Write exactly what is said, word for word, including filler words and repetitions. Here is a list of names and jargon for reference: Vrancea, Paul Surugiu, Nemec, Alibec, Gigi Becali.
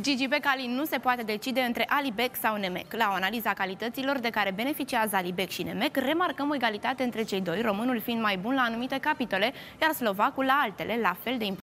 Gigi Becali nu se poate decide între Alibec sau Nemec. La o analiză a calităților de care beneficiază Alibec și Nemec, remarcăm o egalitate între cei doi, românul fiind mai bun la anumite capitole, iar slovacul la altele, la fel de important.